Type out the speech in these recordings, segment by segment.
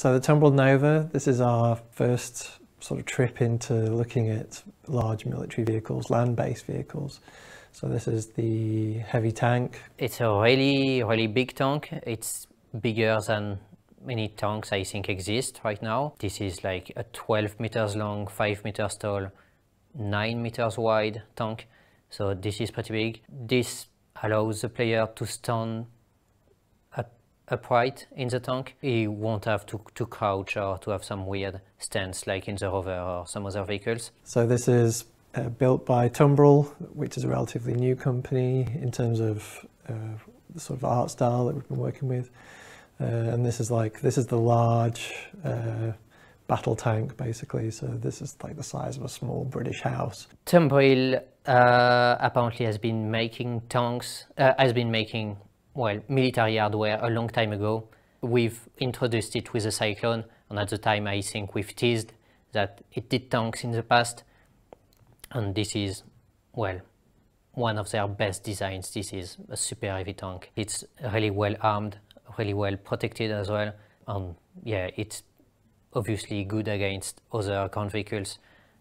So the Tumbril Nova, this is our first sort of trip into looking at large military vehicles, land-based vehicles. So this is the heavy tank. It's a really, really big tank. It's bigger than many tanks I think exist right now. This is like a 12 meters long, 5 meters tall, 9 meters wide tank. So this is pretty big. This allows the player to stand upright in the tank. He won't have to crouch or to have some weird stance like in the Rover or some other vehicles. So this is built by Tumbril, which is a relatively new company in terms of the sort of art style that we've been working with. And this is the large battle tank basically. So this is like the size of a small British house. Tumbril apparently has been making well, military hardware a long time ago. We've introduced it with the Cyclone, and at the time I think we've teased that it did tanks in the past, and this is, well, one of their best designs. This is a super heavy tank. It's really well armed, really well protected as well, and yeah, it's obviously good against other ground vehicles,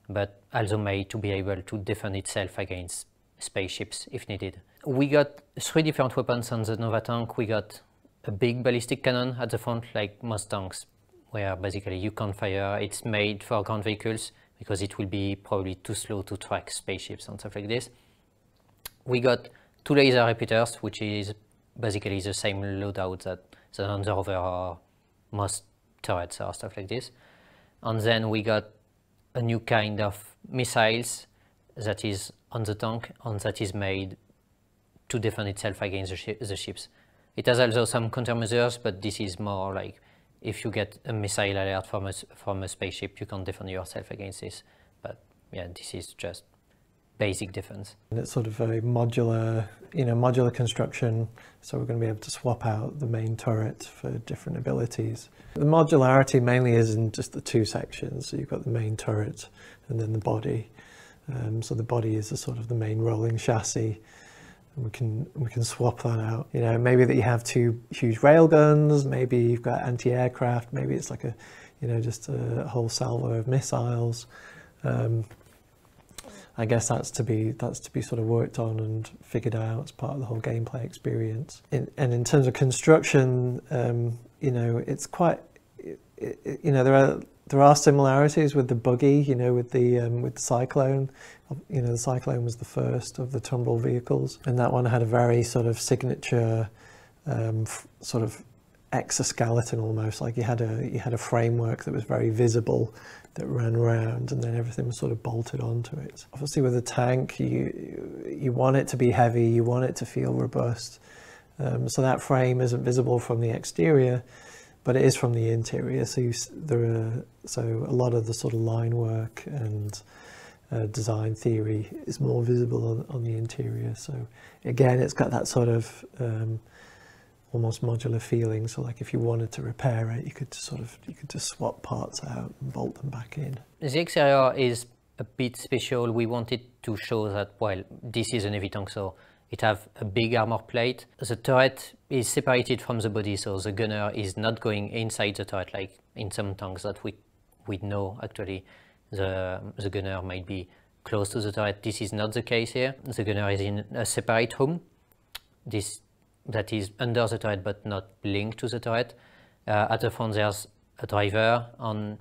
but also made to be able to defend itself against spaceships if needed. We got 3 different weapons on the Nova tank. We got a big ballistic cannon at the front, like most tanks, where basically you can't fire. It's made for ground vehicles because it will be probably too slow to track spaceships and stuff like this. We got 2 laser repeaters, which is basically the same loadout that on the Rover or most turrets or stuff like this. And then we got a new kind of missiles that is on the tank, and that is made to defend itself against the ships. It has also some countermeasures, but this is more like if you get a missile alert from a spaceship, you can defend yourself against this. But yeah, this is just basic defense. And it's sort of a modular, modular construction. So we're going to be able to swap out the main turret for different abilities. The modularity mainly is in just the 2 sections. So you've got the main turret and then the body. So the body is the main rolling chassis. We can swap that out. Maybe that you have 2 huge rail guns, maybe you've got anti-aircraft, maybe it's like a, just a whole salvo of missiles. I guess that's to be sort of worked on and figured out as part of the whole gameplay experience. And in terms of construction, it's quite, there are similarities with the buggy, with the Cyclone. The Cyclone was the first of the Tumbril vehicles, and that one had a very signature exoskeleton almost. Like you had a framework that was very visible, that ran around, and then everything was bolted onto it. Obviously, with a tank, you want it to be heavy, you want it to feel robust. So that frame isn't visible from the exterior, but it is from the interior. So a lot of the line work and design theory is more visible on the interior. So again, it's got that almost modular feeling. So like if you wanted to repair it, you could just swap parts out and bolt them back in. The exterior is a bit special. We wanted to show that, well, this is an heavy tank, so it has a big armor plate. The turret is separated from the body, so the gunner is not going inside the turret like in some tanks that we know actually. The gunner might be close to the turret. This is not the case here. The gunner is in a separate room. That is under the turret but not linked to the turret. At the front there's a driver on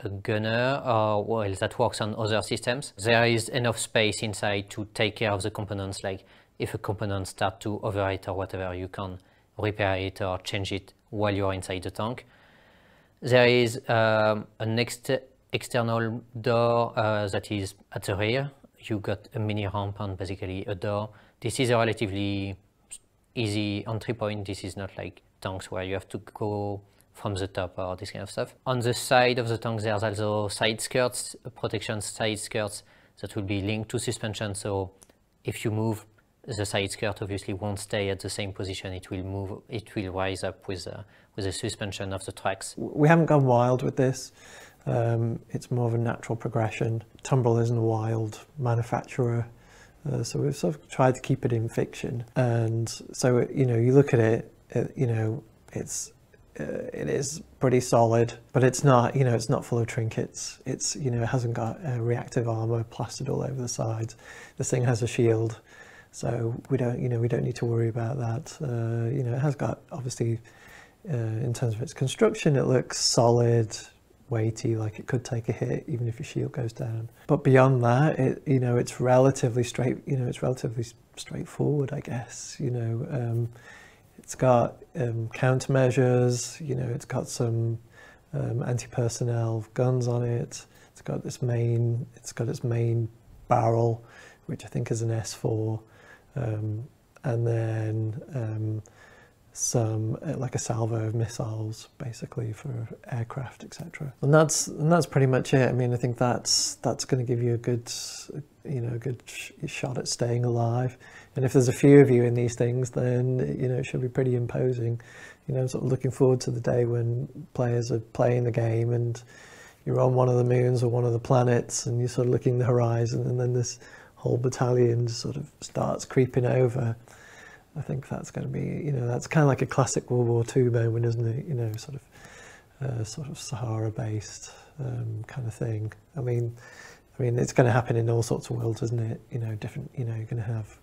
a gunner, that works on other systems. There is enough space inside to take care of the components, like if a component starts to overheat or whatever, you can repair it or change it while you're inside the tank. There is an external door that is at the rear. You got a mini ramp and basically a door. This is a relatively easy entry point. This is not like tanks where you have to go from the top or this kind of stuff. On the side of the tank there's also side skirts, protection side skirts that will be linked to suspension, so if you move, the side skirt obviously won't stay at the same position. It will move, it will rise up with the suspension of the tracks. We haven't gone wild with this. It's more of a natural progression. Tumbril isn't a wild manufacturer, so we've tried to keep it in fiction. And so, you look at it, it's it is pretty solid, but it's not, you know, it's not full of trinkets. It's, you know, it hasn't got reactive armor plastered all over the sides. This thing has a shield, so we don't, you know, we don't need to worry about that. You know, it has got, obviously, in terms of its construction, it looks solid, weighty, like it could take a hit even if your shield goes down. But beyond that, it, you know, it's relatively straight, you know, it's relatively straightforward, I guess, you know. It's got countermeasures, you know, it's got some anti-personnel guns on it. It's got this main, it's got its main barrel, which I think is an S4, and then some, like a salvo of missiles, basically, for aircraft, etc. And that's pretty much it. I mean, I think that's going to give you a good, you know, a good shot at staying alive. And if there's a few of you in these things, then, you know, it should be pretty imposing. You know, I'm sort of looking forward to the day when players are playing the game and you're on one of the moons or one of the planets and you're sort of looking at the horizon, and then this whole battalion sort of starts creeping over. I think that's going to be, you know, that's kind of like a classic World War II moment, isn't it? You know, sort of Sahara-based kind of thing. I mean, it's going to happen in all sorts of worlds, isn't it? You know, different. You know, you're going to have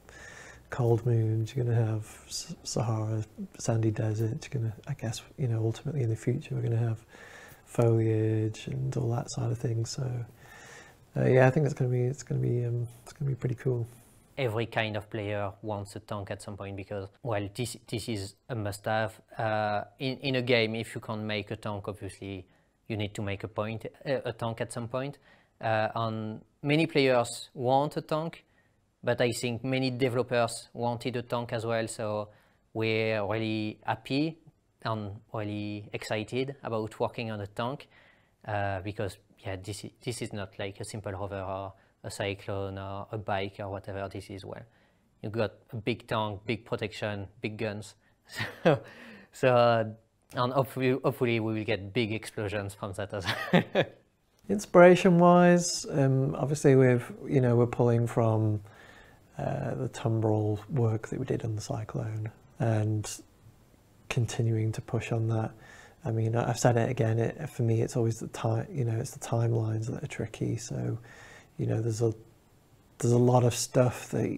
cold moons. You're going to have Sahara, sandy deserts. You're going to, I guess, you know, ultimately in the future, we're going to have foliage and all that side of things. So, yeah, I think it's going to be pretty cool. Every kind of player wants a tank at some point because, well, this is a must-have. In a game, if you can't make a tank, obviously, you need to make a tank at some point. And many players want a tank, but I think many developers wanted a tank as well, so we're really happy and really excited about working on a tank because, yeah, this is not like a simple hover or a cyclone or a bike or whatever. This is, well, you've got a big tank, big protection, big guns. And hopefully we will get big explosions from that as well. Inspiration-wise, obviously we're pulling from the Tumbril work that we did on the Cyclone and continuing to push on that. I mean, I've said it again. For me, it's always the time. You know, it's the timelines that are tricky. So, you know, there's a lot of stuff that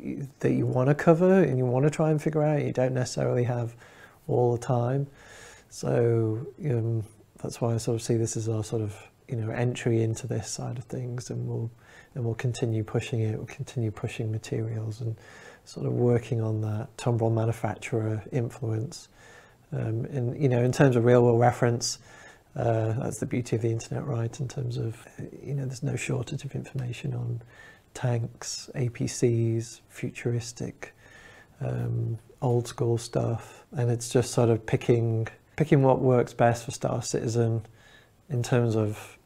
you want to cover and you want to try and figure out. You don't necessarily have all the time, so that's why I sort of see this as our sort of, you know, entry into this side of things, and we'll continue pushing it. We'll continue pushing materials and sort of working on that Tumbril manufacturer influence. And, you know, in terms of real-world reference. That's the beauty of the internet, right, in terms of, you know, there's no shortage of information on tanks, APCs, futuristic, old school stuff. And it's just sort of picking what works best for Star Citizen in terms of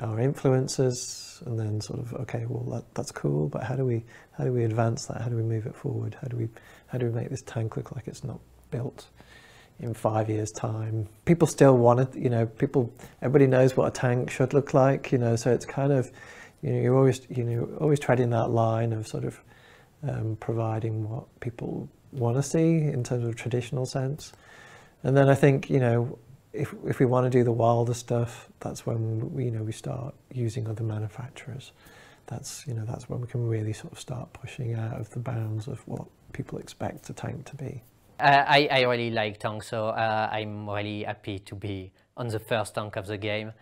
our influences, and then sort of, okay, well, that's cool, but how do we advance that? How do we move it forward? How do we make this tank look like it's not built in 5 years' time? People still want it, you know. Everybody knows what a tank should look like, you know. So it's kind of, you know, you're always treading that line of sort of providing what people want to see in terms of traditional sense. And then I think, you know, if we want to do the wilder stuff, that's when we, you know, we start using other manufacturers. That's, you know, that's when we can really sort of start pushing out of the bounds of what people expect a tank to be. I really like tanks, so I'm really happy to be on the first tank of the game.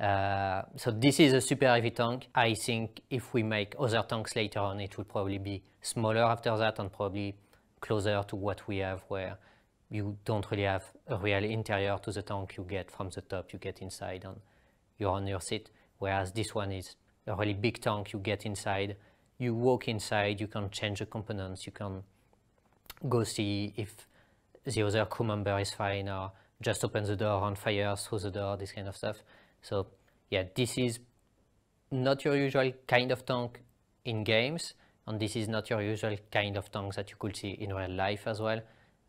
So this is a super heavy tank. I think if we make other tanks later on, it will probably be smaller after that and probably closer to what we have, where you don't really have a real interior to the tank. You get from the top, you get inside, and you're on your seat. Whereas this one is a really big tank. You get inside, you walk inside, you can change the components, you can go see if the other crew member is fine, or just open the door and fire through the door, this kind of stuff. So yeah, this is not your usual kind of tank in games, and this is not your usual kind of tank that you could see in real life as well,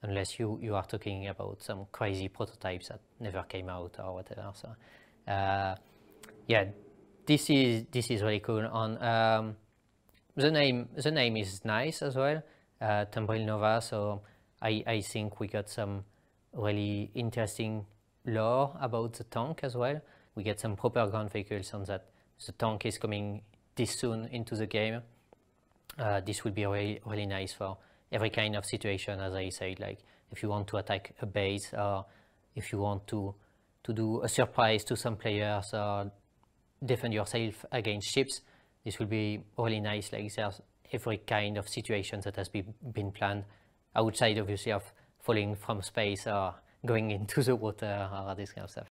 unless you are talking about some crazy prototypes that never came out or whatever. So yeah, this is really cool. And the name is nice as well. Tumbril Nova, so I think we got some really interesting lore about the tank as well. We get some proper ground vehicles on that. The tank is coming this soon into the game. This will be really, really nice for every kind of situation, as I said, like if you want to attack a base, or if you want to do a surprise to some players, or defend yourself against ships. This will be really nice. Like there's every kind of situation that has been planned, outside obviously of falling from space or going into the water or this kind of stuff.